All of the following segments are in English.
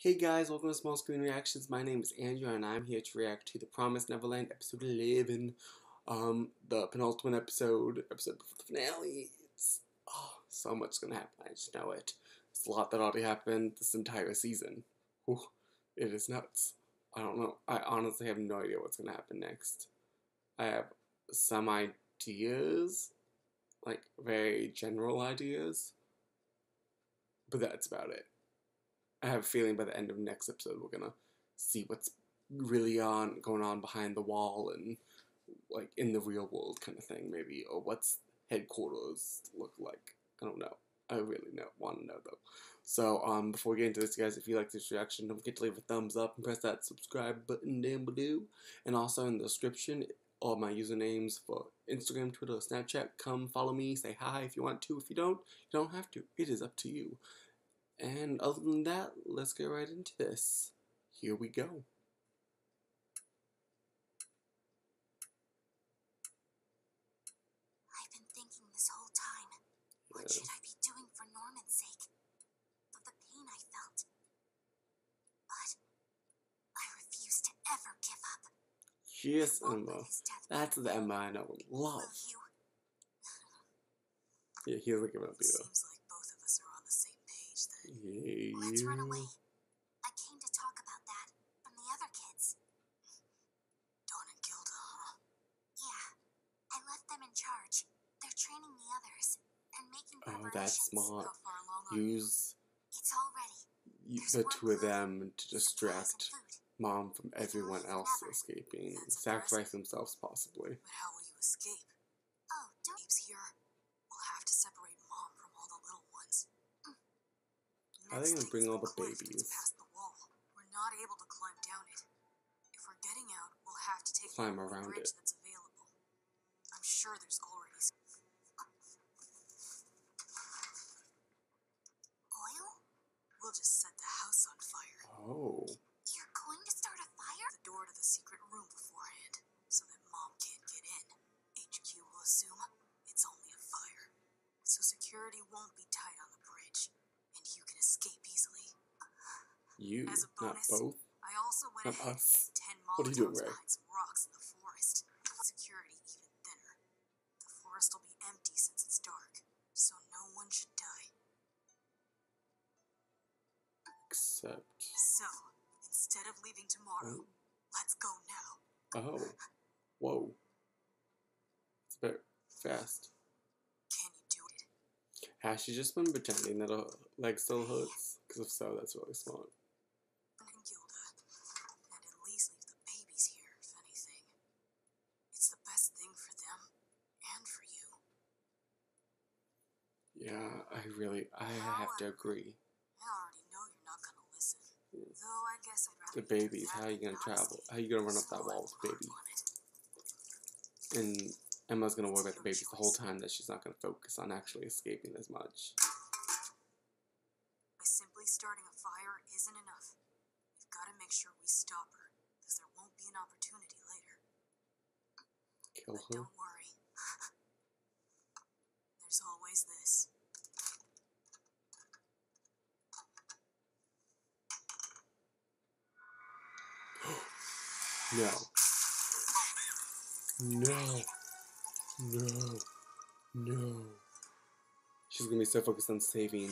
Hey guys, welcome to Small Screen Reactions. My name is Andrew and I'm here to react to The Promised Neverland, episode 11, the penultimate episode before the finale. It's, oh, so much gonna happen, I just know it. It's a lot that already happened this entire season. Ooh, it is nuts. I don't know, I honestly have no idea what's gonna happen next. I have some ideas, like very general ideas, but that's about it. I have a feeling by the end of next episode we're gonna see what's really going on behind the wall and like in the real world kind of thing maybe, or what's headquarters look like. I don't know. I really want to know though. So before we get into this, guys, if you like this reaction, don't forget to leave a thumbs up and press that subscribe button down below. And also in the description, all my usernames for Instagram, Twitter, Snapchat. Come follow me. Say hi if you want to. If you don't, you don't have to. It is up to you. And other than that, let's get right into this. Here we go. I've been thinking this whole time, what should I be doing for Norman's sake? Of the pain I felt. But I refuse to ever give up. Yes, Emma. That's the Emma I know and love. Yeah, he's looking up here. Yeah. Let's run away. I came to talk about that from the other kids. Don and Gilda, huh? Yeah. I left them in charge. They're training the others and making preparations. Oh, that's smart. Use it's already the two of them to distract Mom from everyone else escaping. Sacrifice themselves, possibly. But how will you escape? Oh, don't. Here. We'll have to separate Mom from all the little ones. How are they gonna bring all the babies? We're not able to climb down it. If we're getting out, we'll have to take climb around it. That's available. I'm sure there's already oil. We'll just set the house on fire. Oh. You're going to start a fire? The door to the secret room beforehand, so that Mom can't get in. HQ will assume it's only a fire, so security won't be tight on the bridge. You can escape easily. You, as a bonus, not both. I also went ahead and 10 molotovs behind some rocks in the forest. Security even thinner. The forest will be empty since it's dark, so no one should die. Except. So, instead of leaving tomorrow, let's go now. Oh. Whoa. It's a bit fast. Has she just been pretending that her leg still hurts? Because if so, that's really smart. And Gilda, and at least leave the babies here, if anything. It's the best thing for them and for you. Yeah, I have to agree. I already know you're not gonna listen. Though I guess I'd rather. The babies, how are you gonna travel? How are you gonna run up that wall with the baby? And Emma's gonna worry about the babies the whole time that she's not gonna focus on actually escaping as much. By simply starting a fire isn't enough. We've gotta make sure we stop her, because there won't be an opportunity later. Kill her. But don't worry. There's always this. No. No. She's gonna be so focused on saving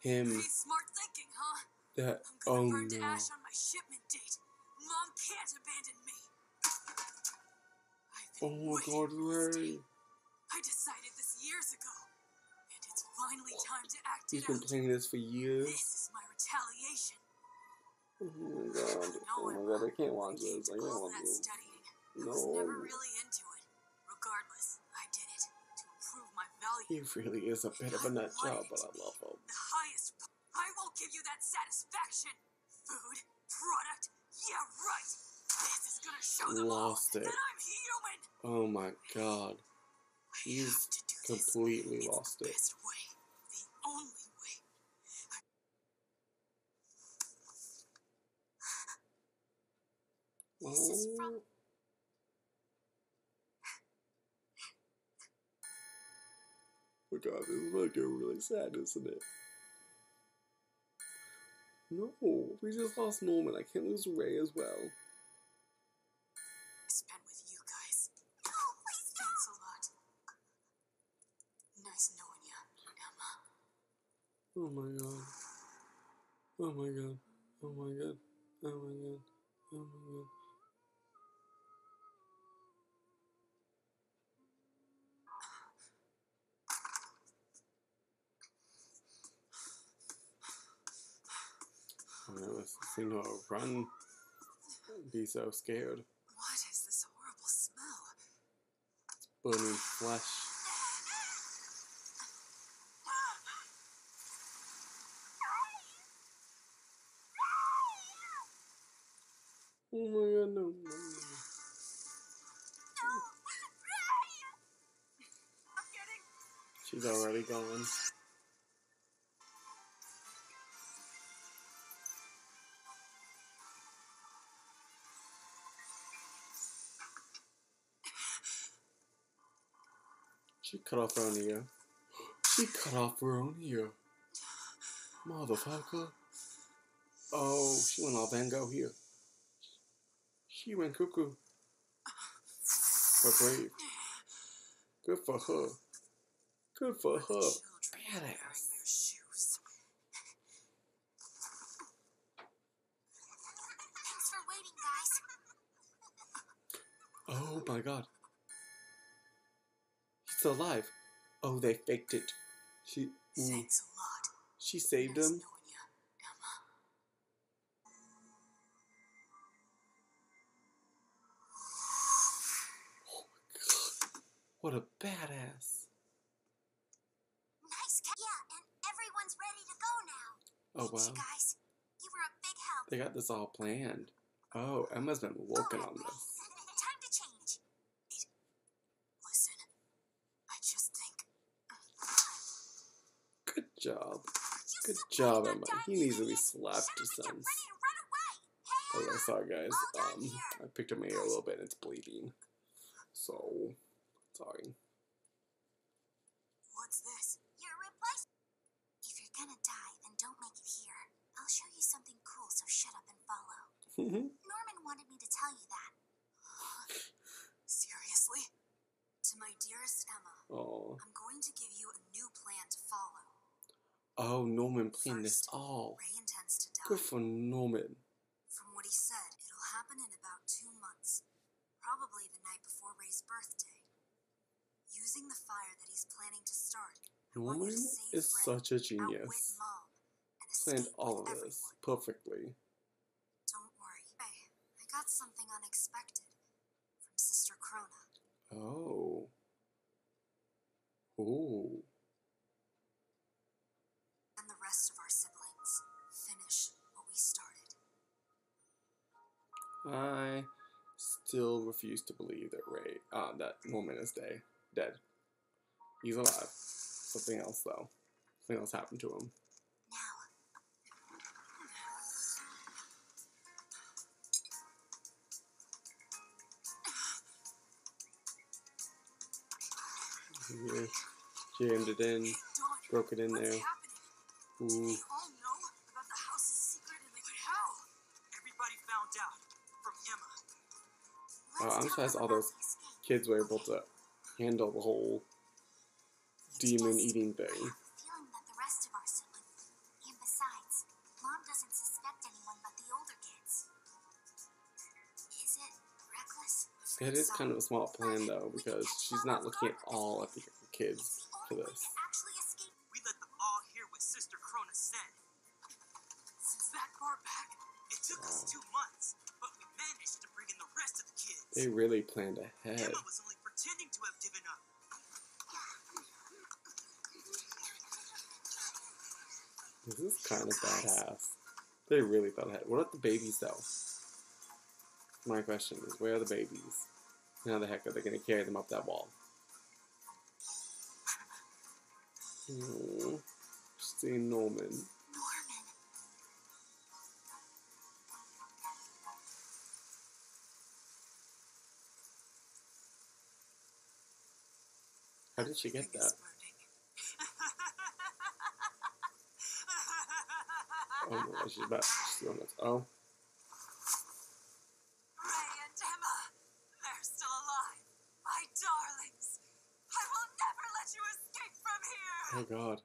him. Smart thinking, huh? That I'm gonna burn to ash on my shipment date. Mom can't abandon me. Oh my God, Ray! I decided this years ago, and it's finally time to act it out. You've been playing this for years. This is my retaliation. Oh my God! I can't watch this. I can't watch this. No. I was never really into it. Regardless, I did it to improve my value. He really is a bit of a nut job, but I love him. The highest. I won't give you that satisfaction. Food, product, yeah, right. This is gonna show them lost all it. That I'm human. Oh my God, he's completely this. Lost it's the best it. Way. The only way. This is from. Oh my God, this is like really sad, isn't it? No, we just lost Norman. I can't lose Ray as well. I spent with you guys. No, please don't. Thanks a lot. Nice knowing you, Emma. Oh my god. Oh my god. Oh my god. Oh my god. Oh my god. I was seeing her run. I'd be so scared. What is this horrible smell? It's burning flesh. Oh my god, no, no, no. She's already gone. She cut off her own ear. She cut off her own ear. Motherfucker. Oh, she went all Van Gogh here. She went cuckoo. But brave. Good for her. Good for her. Badass. Thanks for waiting, guys. Oh my god. Alive. Oh, they faked it. She thanks a lot. She saved him. Oh my god. What a badass. Nice catch. Yeah, and everyone's ready to go now. Oh wow. You guys, you were a big help. They got this all planned. Oh, Emma's been working on this. Job. Good job, Emma. He needs to be slapped to some. Oh, I saw, guys. I picked up my ear a little bit and it's bleeding. So, sorry. What's this? You're replaced. If you're gonna die, then don't make it here. I'll show you something cool, so shut up and follow. Norman wanted me to tell you that. Seriously? To my dearest Emma, aww. I'm going to give you a new plan to follow. Oh, Norman planned this all. Ray intends to die. Good for Norman. From what he said, it'll happen in about 2 months. Probably the night before Ray's birthday. Using the fire that he's planning to start. Norman is such a genius. Planned all of this perfectly. Don't worry. I got something unexpected from Sister Krone. Oh. Ooh. Of our siblings finish what we started. I still refuse to believe that Ray that Norman is dead. He's alive. Something else though. Something else happened to him. Now jammed it in, broke it in there. Ooh. They all know about the house's secret and like how everybody found out from Emma. Wow, I'm surprised all those kids were able to handle the whole demon eating thing. I have a feeling that the rest of our siblings, and besides, Mom doesn't suspect anyone but the older kids. Is it reckless? It is kind of a small plan though, because she's not looking at all at the kids for this. Sister Krone said. Since that far back, it took us 2 months, but we managed to bring in the rest of the kids. They really planned ahead. Emma was only pretending to have given up. This is kind of badass. They really thought ahead. What about the babies, though? My question is, where are the babies? How the heck are they going to carry them up that wall? Hmm. Norman. How did she get that? Otherwise he's about still on it. Oh. Ray and Emma, they're still alive. My darlings, I will never let you escape from here. Oh God.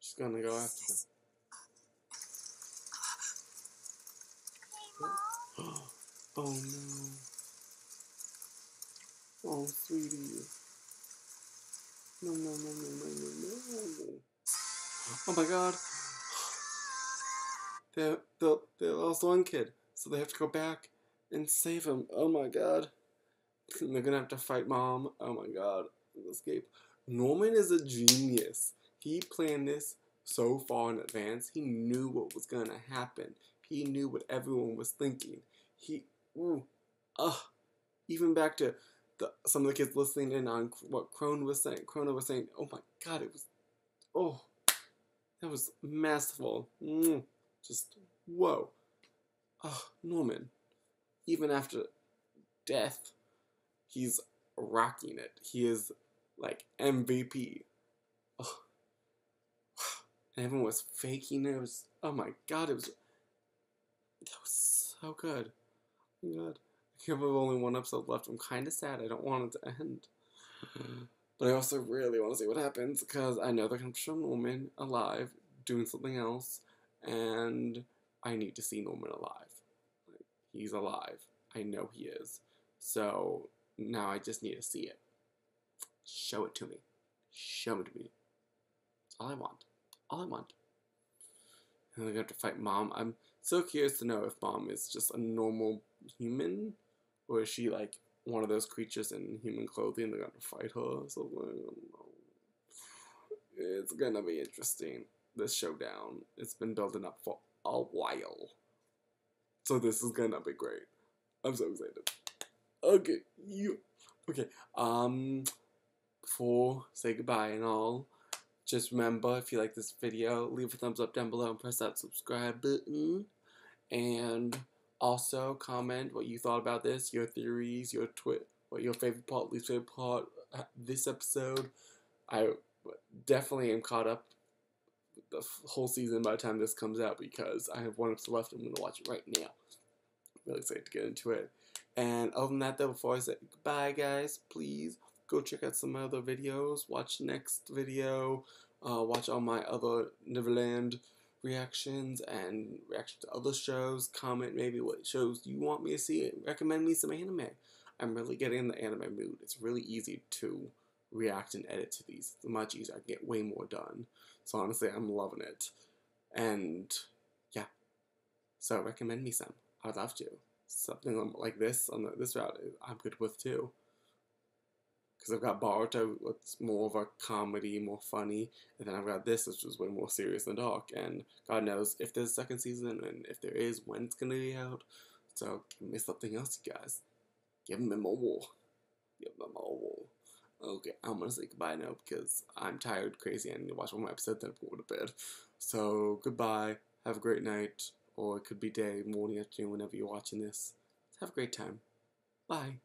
She's gonna go after them. Hey, Mom. Oh no. Oh, sweetie. No, no, no, no, no, no, no. Oh my God. They lost one kid, so they have to go back and save him. Oh my God. And they're gonna have to fight Mom. Oh my God. Escape. Norman is a genius. He planned this so far in advance. He knew what was gonna happen. He knew what everyone was thinking. He, even back to some of the kids listening in on what Krone was saying. Krone was saying, "Oh my God, it was, oh, that was masterful." Just whoa, Norman. Even after death, he's rocking it. He is like MVP. Oh. And everyone was faking it. It was, oh my God, it was. That was so good. Oh my God. I can't believe only one episode left. I'm kind of sad. I don't want it to end. But I also really want to see what happens, because I know they're going to show Norman alive doing something else, and I need to see Norman alive. Like, he's alive. I know he is. So now I just need to see it. Show it to me. Show it to me. That's all I want. All I want. And they're going to have to fight Mom. I'm so curious to know if Mom is just a normal human, or is she like one of those creatures in human clothing? They're gonna fight her or something. I don't know. It's gonna be interesting. This showdown. It's been building up for a while, so this is gonna be great. I'm so excited. Okay, before say goodbye and all, just remember, if you like this video, leave a thumbs up down below and press that subscribe button. And also comment what you thought about this, your theories, your what your favorite part, least favorite part, this episode. I definitely am caught up with the whole season by the time this comes out, because I have one episode left. I'm going to watch it right now. I'm really excited to get into it. And other than that, though, before I say goodbye, guys, please go check out some other videos, watch next video, watch all my other Neverland reactions and reactions to other shows, comment maybe what shows you want me to see, and recommend me some anime. I'm really getting in the anime mood. It's really easy to react and edit to these. It's much easier. I get way more done. So honestly, I'm loving it. And yeah, so recommend me some. I'd love to. Something like this on this route, I'm good with too. Because I've got Boruto, what's more of a comedy, more funny, and then I've got this, which is way more serious and dark, and God knows if there's a second season, and if there is, when it's going to be out. So give me something else, you guys. Give me more. Give me more. Okay, I'm going to say goodbye now, because I'm tired, crazy, and I need to watch one more episode, then I'm going to bed. So goodbye, have a great night, or it could be day, morning, afternoon, whenever you're watching this. Have a great time. Bye.